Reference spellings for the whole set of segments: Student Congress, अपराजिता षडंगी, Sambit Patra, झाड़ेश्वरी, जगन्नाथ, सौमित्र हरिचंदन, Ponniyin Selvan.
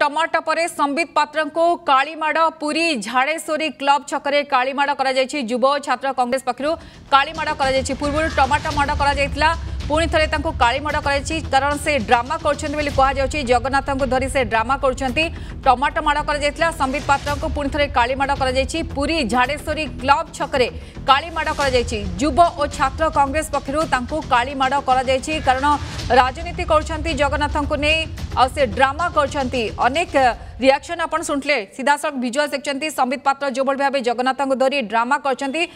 Tomato पर संबित पात्र को कालीमाड़ पुरी झाड़ेश्वरी क्लब छकरे कालीमाड़ करा जायछि। युव छात्र कांग्रेस पक्षरु कालीमाड़ करा जायछि। पूर्व टमाटो माड़ करा जायतिला पुणी थे कालीमाड़ करा जायछि कारण से ड्रामा करछन्ती बेली कहा जाउछि। जगन्नाथ को धरी से ड्रामा करछन्ती। टमाटो माड़ करा जायतिला संबित पात्र को पुणी थे कालीमाड़ करा जायछि। पुरी झाड़ेश्वरी क्लब छकरे कालीमाड़ करा जायछि। युव और छात्र कांग्रेस पक्षरु तांको कालीमाड़ करा जायछि कारण राजनीति करछन्ती जगन्नाथ को नै और से ड्रामा करछन्ती। अनेक रिएक्शन आपन सुनले सीधासख भिजुआल देखते संबित पात्र जो भाव जगन्नाथ को धरी ड्रामा करछन्ती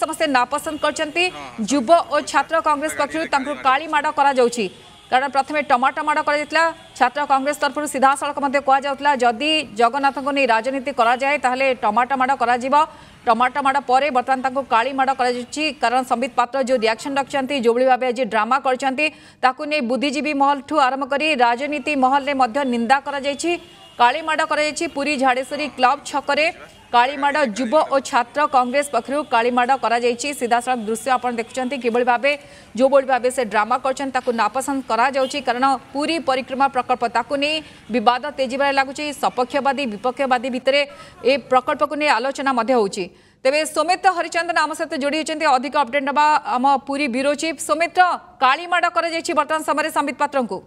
समस्ते नापसंद करछन्ती। युव और छात्र कांग्रेस पक्षरु कालीमाड़ करा जाउछि कारण प्रथमे टमाटो माड़ करा छात्र कांग्रेस तरफ सीधा सड़क कहला जदि जगन्नाथ को नहीं राजनीति करा जाए ताहले टमाटो माड़ करा जिवो। टमाटो माड़ पर बर्तमान तांको कालीमाड़ करा जाउछि कारण संबित पात्र जो रिएक्शन रखिंट जो भाव आज ड्रामा कर बुद्धिजीवी महल ठू आरंभ कर राजनीति महल में निंदा करा जाइछि। कालीमाड़ करा जाइछि। पुरी झाड़ेश्वरी क्लब छकरे कालीमाड़ युव और छात्र कांग्रेस पक्षरु कालीमाड़ करा जाइछि। सीधा सड़क दृश्य आपण देखुछन्ती किबोल भाबे जो बोल भाबे से ड्रामा करछन ताकु नापसंद करा जाउछि कारण पूरी परिक्रमा प्रकल्प ताकु नै विवाद तेजिबार लागुछि। सपक्षवादी विपक्षवादी भितरे ए प्रकल्प को नै आलोचना मधे होउछि। तेबे सौमित्र हरिचंदन आम सहित जोड़ी होइछन्ती अधिक अपडेट नबा आम पूरी ब्यूरो चीफ। सौमित्र कालीमाड़ करा जाइछि वर्तमान समय संबित पात्र को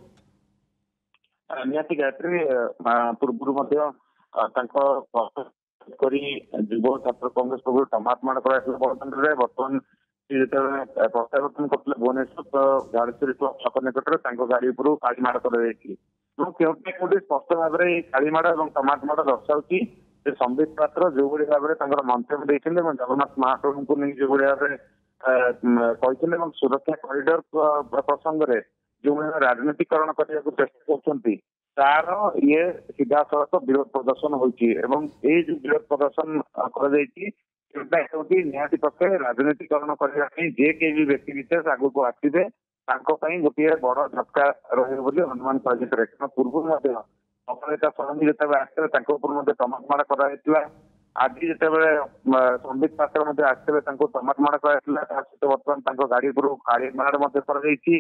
निहाती गायत्री पूर्व युव छात्र कांग्रेस पक्ष टमाटमाड़ कर बर्तमान सी जो प्रत्यावर्तन करते भुवनेश्वर झाड़ेश्वरी क्लब छक निकट गाड़ी उपरू कालीमाड़ करोटे स्पष्ट भाव में कालीमाड़ और टमाटमाड़ दर्शाऊची संबित पात्र जो भाई भाव मंत्र्य देते जगन्नाथ महाप्रभु को नहीं जो भाव में सुरक्षा कॉरिडोर प्रसंग में जो भाई राजनीतिकरण करने को चेष्टा कर तार ये सीधा सड़क विरोध प्रदर्शन होती विरोध प्रदर्शन करती पक्षे राजनीतिकरण करने जे कई भी व्यक्ति विशेष आगे को आसवे गोटे बड़ झटका रही अनुमान कर पूर्व अपराजिता षडंगी जो आसते टमाटमाड़ कर आज जिते संबित पात्र आसते टमाटमाड़ कर बर्तमान गाड़ी कालीमाड़ कर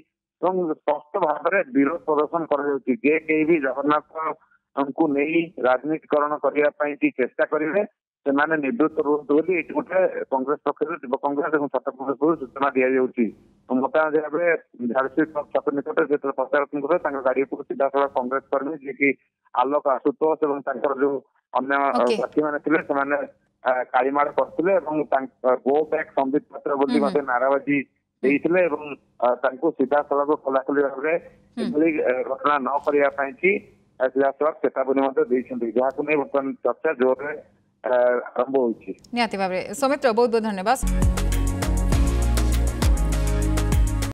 स्पष्ट भाव में विरोध प्रदर्शन जे कई भी जगन्नाथ को नहीं राजनीतिकरण करने चेष्टा करेंगे से निवृत्त रुहतु गोटे कांग्रेस पक्ष युव कांग्रेस और छात्र कांग्रेस पक्ष सूचना दी जाती मतामत भाव में झारसी छक निकट जो प्रत्यावर्तन करते गाड़ी को सीधा सड़क कांग्रेस कर्मी जी की आलोक आशुतोष और जो अन्य साथी मैंने कालीमाड़ करते गो बैक संबित पात्र नाराबाजी सीधा सड़क खोलाखोली भाव घटना न करने सीधा सड़क चेतावनी जहाँ बर्तमान चर्चा जोर आरंभ हो। सौमित्र बहुत बहुत धन्यवाद।